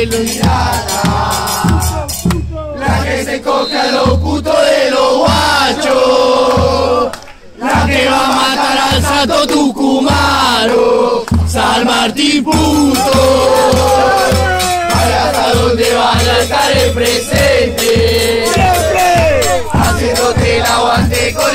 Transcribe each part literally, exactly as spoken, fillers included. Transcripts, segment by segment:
de los piratas, la que se coge a los putos de los guachos, la que va a matar al santo tucumano, San Martín puto. Vaya hasta donde vaya a estar el presente, haciéndote el aguante con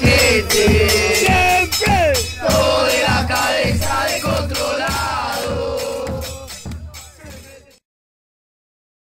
gente.